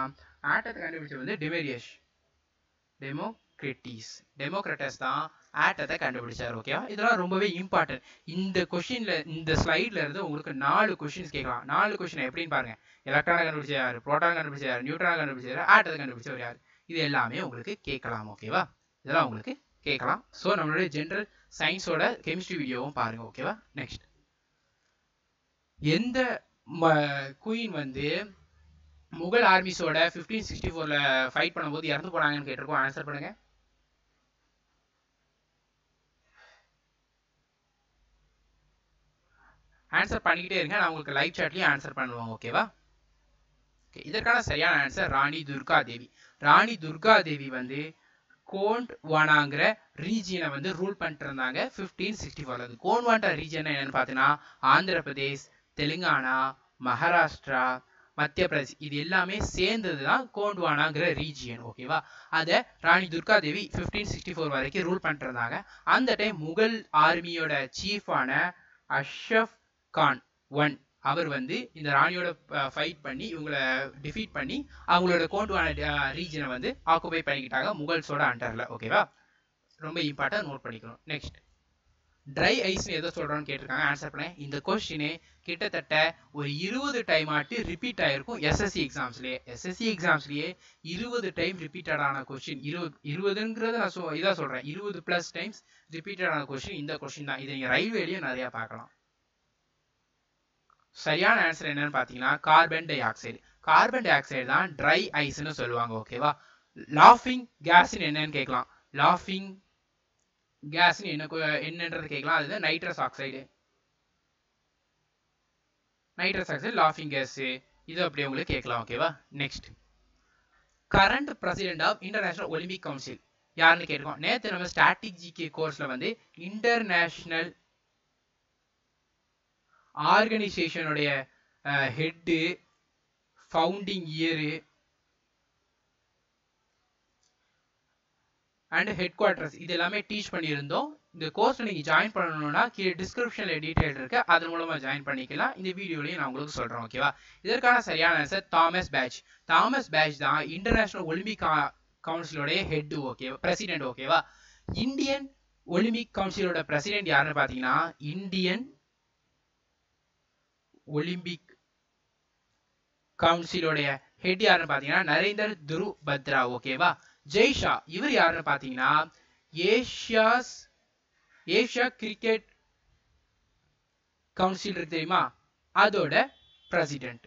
ஆட்டத்தை கண்டுபிடிச்சது வந்து டெமோக்ரிட்டஸ் தான் ஆட்டத்தை கண்டுபிடிச்சார். ஓகேவா, இதெல்லாம் ரொம்பவே இம்பார்ட்டன்ட். இந்த கொஸ்டின்ல, இந்த ஸ்லைட்ல இருந்து உங்களுக்கு 4 கொஸ்டின்ஸ் கேட்கலாம். 4 கொஸ்டின் எப்படின்னு பாருங்க. எலக்ட்ரானை கண்டுபிடிச்ச யாரு, புரோட்டானை கண்டுபிடிச்ச யாரு, நியூட்ரானை கண்டுபிடிச்ச யாரு, ஆட்டத்தை கண்டுபிடிச்சவர் யாரு, இது எல்லாமே உங்களுக்கு கேட்கலாம். ஓகேவா, இதெல்லாம் உங்களுக்கு கேட்கலாம். ஸோ நம்மளுடைய ஜென்ரல் சயின்ஸோட கெமிஸ்ட்ரி வீடியோவும் பாருங்க. ஓகேவா, நெக்ஸ்ட் எந்த குயின் வந்து முகல் ஆர்மிஸோட 1564ல ஃபைட் பண்ணும்போது இறந்து போனாங்கன்னு கேட்டிருக்கோம். ஆன்சர் பண்ணுங்க. ஆன்சர் பண்ணிக்கிட்டே இருங்க, நான் உங்களுக்கு லைவ் சாட்லயும் ஆன்சர் பண்ணுவோம். ஓகேவா, இதற்கான சரியான ஆன்சர் ராணி துர்கா தேவி. ராணி துர்கா தேவி வந்து கோண்ட்வானாங்கிற ரீஜியனை வந்து ரூல் பண்ணிட்டு இருந்தாங்க 1564ல. கோண்ட்வானா ரீஜியன் என்னன்னு பார்த்தீங்கன்னா ஆந்திர பிரதேஷ், தெலுங்கானா, மகாராஷ்டிரா, மத்திய பிரதேஷ், இது எல்லாமே சேர்ந்தது தான் கோண்ட்வானாங்கிற ரீஜியன். ஓகேவா, அதை ராணி துர்கா தேவி 1564 வரைக்கும் ரூல் பண்ணிட்டு இருந்தாங்க. அந்த டைம் முகல் ஆர்மியோட சீஃபான அஷ்ரஃப் கான் ஒன், அவர் வந்து இந்த ராணியோட ஃபைட் பண்ணி இவங்களை டிஃபீட் பண்ணி அவங்களோட கோண்ட்வானா ரீஜனை வந்து ஆக்குபை பண்ணிக்கிட்டாங்க முகல்ஸோட அண்டர்ல. ஓகேவா, ரொம்ப இம்பார்ட்டன்ட், நோட் பண்ணிக்கணும். நெக்ஸ்ட் ட்ரை ஐஸ்னு எதோ சொல்கிறோன்னு கேட்டிருக்காங்க. ஆன்சர் பண்ணேன். இந்த கொஸ்டினு கிட்டத்தட்ட ஒரு 20 டைம் ஆட்டு ரிப்பீட் ஆகிருக்கும் எஸ்எஸ்சி எக்ஸாம்ஸ்லேயே 20 டைம் ரிப்பீட்டடான கொஸ்டின். 20ங்கிறது நான் இதாக சொல்கிறேன், 20+ டைம்ஸ் ரிப்பீட்டடான கொஸ்டின் இந்த கொஸ்டின் தான். இதை நீங்கள் ரயில்வேலையும் நிறையா பார்க்கலாம். சரியான ஆன்சர் என்னன்னு பார்த்தீங்கன்னா carbon dioxide. Carbon dioxide தான் ட்ரை ஐஸ்ன்னு சொல்லுவாங்க. ஓகேவா, லாஃபிங் கேஸ்ன்னு என்னன்னு கேட்கலாம். லாஃபிங் கேஸ் என்னன்றது கேட்கலாம். அது நைட்ரஸ் ஆக்சைடு, நைட்ரஸ் ஆக்சைடு லாஃபிங் கேஸ், இது அப்படி உங்களுக்கு கேட்கலாம். ஓகேவா, next current president of international Olympic council யாருன்னு கேட்டிருக்கோம். நேற்று நம்ம ஸ்டாட்டிக் ஜிகே கோர்ஸ்ல வந்து இன்டர்நேஷனல் ஆர்கனைசேஷனுடைய head, founding year and headquarters இது எல்லாமே டீச் பண்ணியிருந்தோம். இந்த கோர்ஸ் நீங்கள் ஜாயின் பண்ணணும்னா கீழே டிஸ்கிரிப்ஷனில் டீட்டெயில் இருக்கு, அதன் மூலமாக ஜாயின் பண்ணிக்கலாம். இந்த வீடியோலையும் நான் உங்களுக்கு சொல்கிறேன். ஓகேவா, இதற்கான சரியான answer Thomas Bach. Thomas Bach தான் இன்டர்நேஷனல் ஒலிம்பிக் கவுன்சிலோடைய ஹெட், ஓகே பிரசிடென்ட். ஓகேவா, இந்தியன் ஒலிம்பிக் கவுன்சிலோட பிரசிடென்ட் யாருன்னு பார்த்தீங்கன்னா இந்தியன் ஒலிம்பிக் கவுன்சிலோடைய ஹெட் யாருன்னு பார்த்தீங்கன்னா நரேந்தர் துருவ் பத்ரா. ஓகேவா, ஜெய்ஷா இவர் யாருன்னு பார்த்தீங்கன்னா ஏஷியா கிரிக்கெட் கவுன்சில் இருக்கு தெரியுமா, அதோட பிரசிடென்ட்.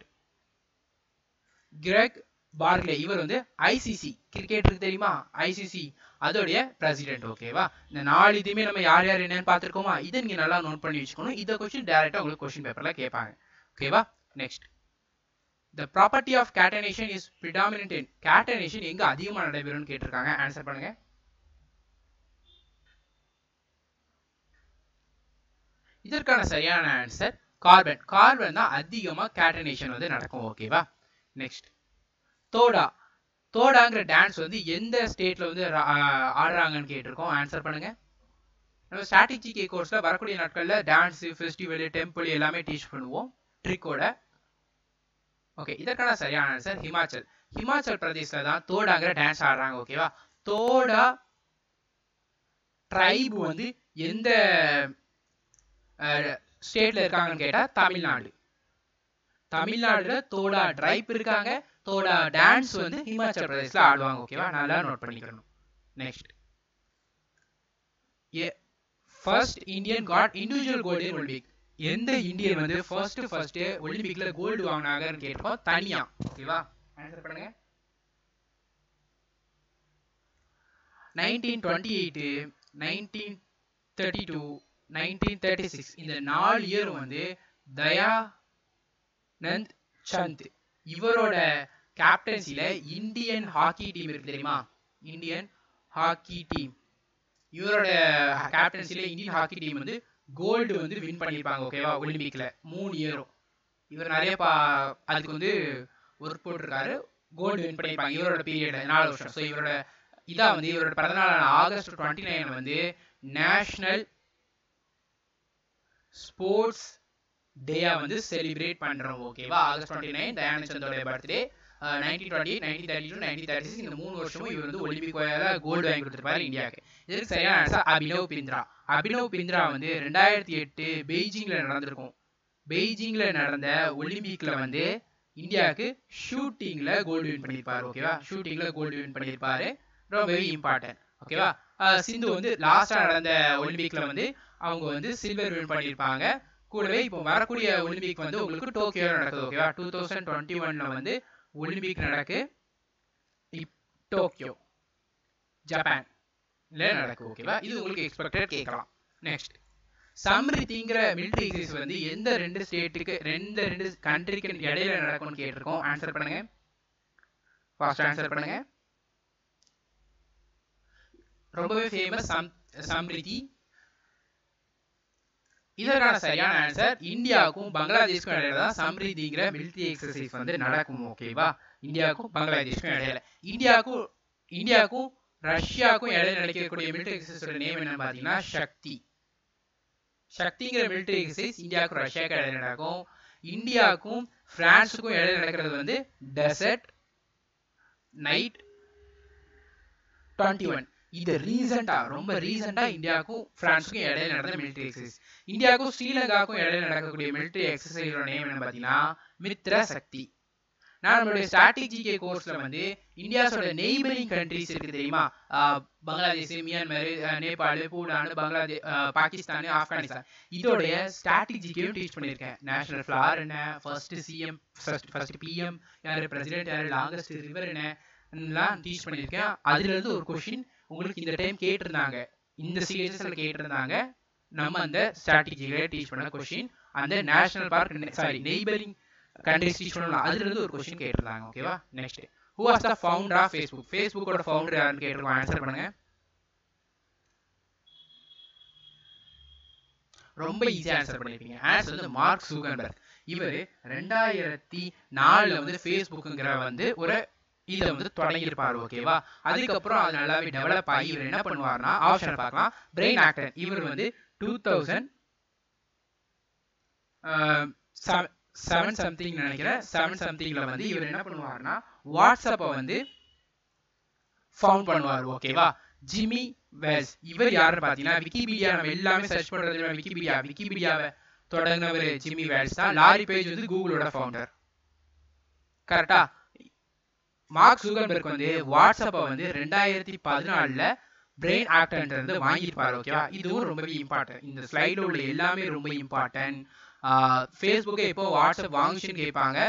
கிரெக் பார்லே இவர் வந்து ஐசிசி கிரிக்கெட் இருக்கு தெரியுமா, ஐசிசி அதோடைய பிரசிடென்ட். ஓகேவா, இந்த நாலு இதுமே நம்ம யார் யார் என்னன்னு பார்த்துருக்கோமா, இதை நீங்க நல்லா நோட் பண்ணி வச்சுக்கணும். இதை கொஸ்டின் டைரக்டா உங்களுக்கு கொஸ்டின் பேப்பர்ல கேட்பாங்க. ஓகேவா, next the property of catenation is predominant in catenation எங்க அதிகமா நடைபெறும்னு கேட்டிருக்காங்க. ஆன்சர் பண்ணுங்க. இதற்கான சரியான ஆன்சர் கார்பன். கார்பன் தான் அதிகமா கேட்டனேஷன் வந்து நடக்கும். ஓகேவா, நெக்ஸ்ட் தோடா. தோடாங்கிற டான்ஸ் வந்து எந்த ஸ்டேட்ல வந்து ஆடுறாங்கன்னு கேட்டிருக்கோம். ஆன்சர் பண்ணுங்க. நம்ம ஸ்டாட்டிக் ஜிகே கோர்ஸ்ல வரக்கூடிய நாட்கள்ல டான்ஸ், ஃபெஸ்டிவல், டெம்பிள் எல்லாமே டீச் பண்ணுவோம் ட்ரிக்கோட. ஓகே, இதற்கான சரியான ஆன்சர் ஹிமாச்சல். ஹிமாச்சல் பிரதேஷ்ல தான் தோடாங்கிற டான்ஸ் ஆடுறாங்க. ஓகேவா, தோடா ட்ரைப் வந்து எந்த ஸ்டேட்ல இருக்காங்கன்னு கேட்டா தமிழ்நாடு. தமிழ்நாடுல தோடா ட்ரைப் இருக்காங்க. தோடா டான்ஸ் வந்து ஹிமாச்சல் பிரதேஷ்ல ஆடுவாங்க. ஓகேவா, நல்லா நோட் பண்ணிக்கணும். Next first Indian got individual gold in Olympic. எந்த இந்தியன் வந்து ஃபர்ஸ்ட் ஒலிம்பிக்ல கோல்டு வாங்கினாங்கன்னு கேட்டோம் தனியா. ஓகேவா, ஆன்சர் பண்ணுங்க. 1928, 1932, 1936 இந்த 4 இயர் வந்து தயானந்த் சந்த் இவரோட கேப்டன்சில இந்தியன் ஹாக்கி டீம் இருக்கு தெரியுமா, இந்தியன் ஹாக்கி டீம் இவரோட கேப்டன்சில இந்தியன் ஹாக்கி டீம் வந்து கோல்டு வந்து வின் பண்ணிருப்பாங்க. ஓகேவா, ஒலிம்பிக்ல 3 இயரும் இவர் நிறைய அதுக்கு வந்து ஒர்க் போட்டிருக்காரு. கோல்டு வின் பண்ணிருப்பாங்க இவரோட பீரியட்ல 4 வருஷம். ஸோ இவரோட இதா வந்து இவரோட பிறந்த நாளான ஆகஸ்ட் 29 வந்து நேஷனல் ஸ்போர்ட்ஸ் டேயா வந்து செலிப்ரேட் பண்றோம். ஓகேவா, ஆகஸ்ட் 29 தயானந்தோட பர்த்டே. 1928, 1932, 1936 இந்த 3 வருஷமும் இவர் வந்து ஒலிம்பிக் கோல்டு வாங்கி கொடுத்திருப்பாரு இந்தியாவுக்கு. இதற்கு சரியான ஆன்சர் அபினவ் பிந்த்ரா. அபினவ் பிந்த்ரா வந்து 2008 பெய்ஜிங்ல நடந்திருக்கும். பெய்ஜிங்ல நடந்த ஒலிம்பிக்ல வந்து இந்தியாவுக்கு ஷூட்டிங்ல கோல்டு வின் பண்ணியிருப்பாரு. ஓகேவா, ஷூட்டிங்ல கோல்டு வின் பண்ணியிருப்பாரு, ரொம்பவே இம்பார்ட்டன்ட். ஓகேவா, சிந்து வந்து லாஸ்டா நடந்த ஒலிம்பிக்ல வந்து அவங்க வந்து சில்வர் வின் பண்ணியிருப்பாங்க. கூடவே இப்போ வரக்கூடிய ஒலிம்பிக் வந்து உங்களுக்கு டோக்கியோ நடக்குது. ஓகேவா, 2021 வந்து ஒலிம்பிக் நடக்கு டோக்கியோ ஜப்பான் நடக்கும். ஓகேவா, இது உங்களுக்கு எக்ஸ்பெக்டட் கேட்கலாம். நெக்ஸ்ட் சம்ரிதிங்கிற மிலிட்டரி எக்ஸசைஸ் வந்து எந்த 2 ஸ்டேட்டுக்கு ரெண்டு கண்ட்ரிக்கு இடையில நடக்கும்னு கேட்டிருக்கோம். ஆன்சர் பண்ணுங்க. ஃபர்ஸ்ட் ஆன்சர் பண்ணுங்க. ரொம்பவே ஃபேமஸ் சம்ரிதி. இதற்கான சரியான ஆன்சர் இந்தியாவுக்கும் பங்களாதேஷ்க்கும் இடையில தான் சம்ரிதிங்கிற மிலிட்டரி எக்ஸசைஸ் வந்து நடக்கும். ஓகேவா, இந்தியாவுக்கும் பங்களாதேஷ்க்கும் இடையில, இந்தியாவுக்கும் ரஷ்யாவுக்கும் இடையில நடக்கக்கூடிய மிலிட்டரி எக்ஸசைஸோட நேம் என்னன்னு பாத்தீங்கன்னா சக்தி. சக்திங்கிற மிலிட்டரி எக்ஸசைஸ் இந்தியாவுக்கும் ரஷ்யாவுக்கும் இடையில நடக்கும். இந்தியாவுக்கும் பிரான்ஸுக்கும் இடையில நடக்கிறது வந்து டெசர்ட் நைட் 21. இது ரீசெண்டா, ரொம்ப ரீசெண்டா இந்தியாவுக்கும் பிரான்ஸுக்கும் இடையில நடந்த மிலிட்டரி எக்ஸசைஸ். இந்தியாவுக்கும் ஸ்ரீலங்காவுக்கும் இடையில நடக்கக்கூடிய மிலிட்டரி எக்ஸசைஸோட நேம் என்னன்னு பாத்தீங்கன்னா மித்ரா சக்தி. நான் நம்மளுடைய ஸ்டாட்டிக் ஜிகே கோர்ஸ்ல வந்து இந்தியாவோட நெய்பரிங் கண்ட்ரிஸ் இருக்கு தெரியுமா, பங்களாதேஷ், மியான்மர், நேபாள், பூடான், பங்களாதேஷ், பாகிஸ்தான், ஆப்கானிஸ்தான் இதோடைய ஸ்டாட்டிக் ஜிகேயும் டீச் பண்ணியிருக்கேன். நேஷனல் ஃபிளார் என்ன, ஃபர்ஸ்ட் சிஎம், ஃபர்ஸ்ட் பிஎம் யாரு, பிரசிடென்ட் யாரு, லாங்கஸ்ட் ரிவர் என்னலாம் டீச் பண்ணியிருக்கேன். அதுல இருந்து ஒரு கொஸ்டின் உங்களுக்கு இந்த டைம் கேட்டிருந்தாங்க. இந்த சிஎஸ்எஸ்ல கேட்டிருந்தாங்க நம்ம அந்த ஸ்ட்ராட்டஜியை டீச் பண்ண क्वेश्चन அந்த national park sorry neighbouring countries teach பண்ணலாம் அதுல இருந்து ஒரு क्वेश्चन கேட்டிருந்தாங்க ஓகேவா next who was the founder of facebook facebook ஓட founder யாருன்னு கேட்டிருக்கோம் ஆன்சர் பண்ணுங்க ரொம்ப ஈஸியா ஆன்சர் பண்ணிப்பீங்க ஆன்சர் வந்து மார்க் ஜூக்கர்பர்க் இவர் 2004ல வந்து facebookங்கற வந்து ஒரு இத வந்து தொடங்கி இருப்பார் ஓகேவா அதுக்கு அப்புறம் அது நல்லாவே டெவலப் ஆகி இவர் என்ன பண்ணுவார்னா ஆப்ஷன் பார்க்கலாம் பிரைன் ஆக்டன் இவர் வந்து 2007 சம்திங் நினைக்கிறேன் 7 சம்திங்ல வந்து இவர் என்ன பண்ணுவார்னா வாட்ஸ்அப் வந்து ஃபவுண்ட் பண்ணுவார் ஓகேவா ஜிமி வேல்ஸ் இவர் யாருன்னு பாத்தீங்கன்னா விக்கிபீடியா நம்ம எல்லாமே சர்ச் பண்றதுல விக்கிபீடியாவை தொடங்கினவர் ஜிமி வேல்ஸ் தான் லாரி பேஜ் வந்து கூகுளோட ஃபவுண்டர் கரெக்ட்டா மார்க் ஜூக்கர்பர்க் வந்து வாட்ஸ்அப்பை வந்து 2014ல பிரைன் ஆக்டன்ல இருந்து வாங்கிட்டார் ஓகேவா இதுவும் ரொம்பவே இம்பார்ட்டன்ட் இந்த ஸ்லைடில் உள்ள எல்லாமே ரொம்ப இம்பார்ட்டன்ட் ஃபேஸ்புக்கை எப்போ வாட்ஸ்அப் வாங்குச்சுன்னு கேட்பாங்க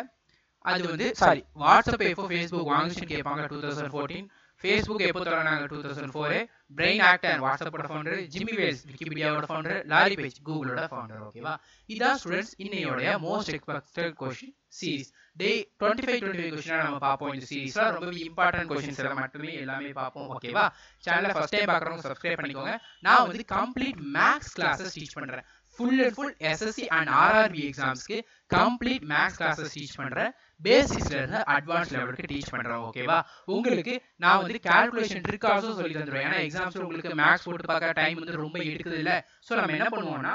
அது வந்து சாரி வாட்ஸ்அப்பை எப்போ ஃபேஸ்புக் வாங்குச்சுன்னு கேட்பாங்க 2014 ஃபேஸ்புக் எப்போ தொடங்கினாங்க 2004 பிரைன் ஆக்டன் வாட்ஸ்அப்போட ஃபவுண்டர் ஜிமி வேல்ஸ் விக்கிபீடியாவோட ஃபவுண்டர் லாரி பேஜ் கூகுளோட ஃபவுண்டர் ஓகேவா இதான் ஸ்டூடண்ட்ஸ் இன்னையோட most expected question series day 25 क्वेश्चन நாம பாப்போம் இந்த சீரிஸ்ல ரொம்பவே இம்பார்ட்டன்ட் क्वेश्चंस எல்லாம் மட்டுமே எல்லாமே பாப்போம் ஓகேவா சேனலை ஃபர்ஸ்ட் டைம் பார்க்கறவங்க சப்ஸ்கிரைப் பண்ணிக்கோங்க நான் வந்து கம்ப்ளீட் மேக்ஸ் கிளாसेस டீச் பண்றேன் full and full SSC and RRB exams க்கு complete maths classes teach பண்றேன் basicல இருந்து advanced level க்கு teach பண்றேன் ஓகேவா உங்களுக்கு நான் வந்து calculation trick also சொல்லி தந்துறேன் ஏனா exams உங்களுக்கு maths போட்டு பார்க்க டைம் வந்து ரொம்ப எடுக்குது இல்ல சோ நம்ம என்ன பண்ணுவோம்னா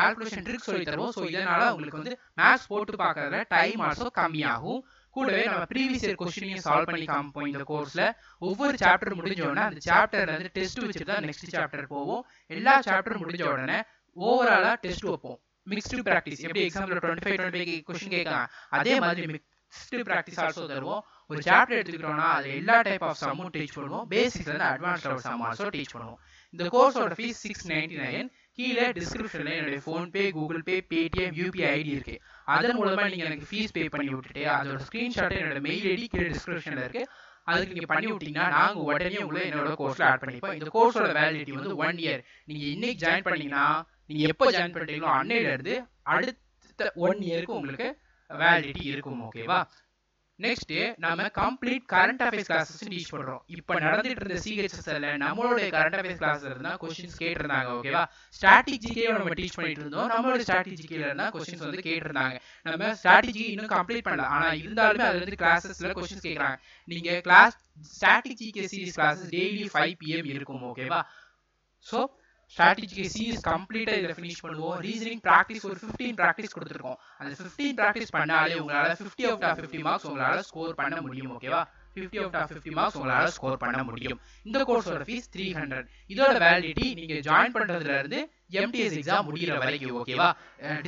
calculation trick சொல்லி தருவோம் சோ இதனால உங்களுக்கு வந்து maths போட்டு பார்க்கறதுல டைம் also கம்மியாகும் கூடவே நம்ம previous year questioning solve பண்ணி காம்போ இந்த கோர்ஸ்ல ஒவ்வொரு chapter முடிஞ்சோனே அந்த chapterல இருந்து test வச்சிட்டு தான் next chapter போவோம் எல்லா chapter முடிஞ்ச உடனே ஓவராலா டெஸ்ட் வைப்போம் மிக்ஸ்டு பிராக்டீஸ் எப்படி எக்ஸாம்ல 25 क्वेश्चन கேட்காங்க அதே மாதிரி மிக்ஸ்டு பிராக்டீஸ் ஆல்சோ தருவோம் ஒரு சாப்டர் எடுத்துக்கிட்டோம்னா அது எல்லா டைப் ஆஃப் சம் டீச் பண்ணுவோம் பேசிக்ஸ்ல இருந்து advanced level some also teach பண்ணுவோம் இந்த கோர்ஸோட ஃபீஸ் 699 கீழே டிஸ்கிரிப்ஷன்ல என்னோட ஃபோன் பே கூகுள் பே பேடிஎம் யூபிஐ ஐடி இருக்கு அதன் மூலமா நீங்க எனக்கு ஃபீஸ் பே பண்ணி விட்டுட்டு அதோட ஸ்கிரீன்ஷாட் என்னோட மெயில் ஐடி கீழே டிஸ்கிரிப்ஷன்ல இருக்கு அதுக்கு நீங்க பண்ணி விட்டீங்கன்னா நாங்க உடனே உங்களை என்னோட கோர்ஸ்ல ஆட் பண்ணிப்போம் இந்த கோர்ஸோட வேலிடிட்டி வந்து 1 இயர் நீங்க இன்னைக்கு ஜாயின் பண்ணீங்கன்னா நீங்க எப்போ ஜாயின் பண்றீங்களோ அன்னையில இருந்து அடுத்த 1 இயருக்கு உங்களுக்கு வேலிடிட்டி இருக்கும் ஓகேவா நெக்ஸ்ட் நாம complete current affairs classes teach பண்றோம் இப்போ நடந்துட்டு இருந்த CHSL நம்மளோட கரண்ட் அஃபேர்ஸ் கிளாஸ்ல இருந்தா क्वेश्चंस கேட்டிருந்தாங்க ஓகேவா ஸ்ட்ராட்டஜிக்கே நம்ம டீச் பண்ணிட்டு இருந்தோம் நம்மளோட ஸ்ட்ராட்டஜிக்கல இருந்தா क्वेश्चंस வந்து கேட்டிருந்தாங்க நம்ம ஸ்ட்ராட்டஜி இன்னும் கம்ப்ளீட் பண்ணல ஆனா இருந்தாலுமே அதுல இருந்து கிளாसेसல क्वेश्चंस கேக்குறாங்க நீங்க கிளாஸ் ஸ்ட்ராட்டஜிக்கே சீரிஸ் கிளாसेस டெய்லி 5 PM இருக்கும் ஓகேவா சோ strategy series complete ஆ finish பண்ணுவோம் reasoning practice ஒரு 15 practice கொடுத்திருக்கோம் அந்த 15 practice பண்ணாலே உங்களால 50 out of 50 marks உங்களால ஸ்கோர் பண்ண முடியும் ஓகேவா 50 out of 50 marks உங்களால ஸ்கோர் பண்ண முடியும் இந்த கோர்ஸோட ஃபீஸ் 300 இதோட validity நீங்க ஜாயின் பண்றதுல இருந்து MTS exam முடியற வரைக்கும் ஓகேவா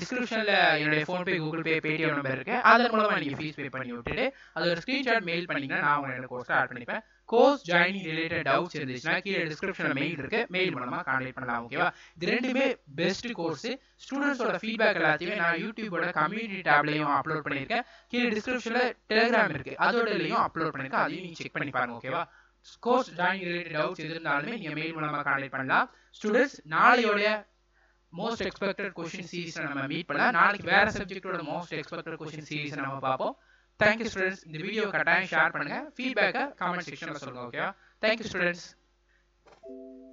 டிஸ்கிரிப்ஷன்ல என்னோட ஃபோன் பே கூகுள் பே பேடிஎம் நம்பர் இருக்கு அதன் மூலமா நீங்க ஃபீஸ் பே பண்ணி விட்டுட்டு அதோட ஸ்கிரீன்ஷாட் மெயில் பண்ணீங்கன்னா நான் உங்க கோர்ஸ் ஆட் பண்ணிப்பேன் கோர்ஸ் ஜாயினிங் ரிலேட்டட் டவுட்ஸ் இருந்துச்சுன்னா கீழே டிஸ்கிரிப்ஷன்ல மெயில் இருக்கு மெயில் மூலமா கான்டாக்ட் பண்ணலாம் ஓகேவா இது ரெண்டுமே பெஸ்ட் கோர்ஸ் ஸ்டூடண்ட்ஸோட ஃபீட்பேக் எல்லாத்தையுமே நான் யூடியூபோட கம்யூனிட்டி டேப்லயும் அப்லோட் பண்ணிருக்கேன் கீழே டிஸ்கிரிப்ஷன்ல டெலிகிராம் இருக்கு அதோடலயும் அப்லோட் பண்ணிருக்கேன் அதையும் நீங்க செக் பண்ணி பாருங்க ஓகேவா கோர்ஸ் ஜாயினிங் ரிலேட்டட் டவுட்ஸ் இருந்தாலுமே நீங்க மெயில் மூலமா கான்டாக்ட் பண்ணலாம் ஸ்டூடண்ட்ஸ் நாளையோட most expected question series நம்ம மீட் பண்ணலாம் நாளைக்கு வேற சப்ஜெக்ட்டோட most expected question series நம்ம பாப்போம் thank you students இந்த வீடியோ கட்டாயம் ஷேர் பண்ணுங்க feedback comment sectionல சொல்லுங்க ஓகேவா thank you students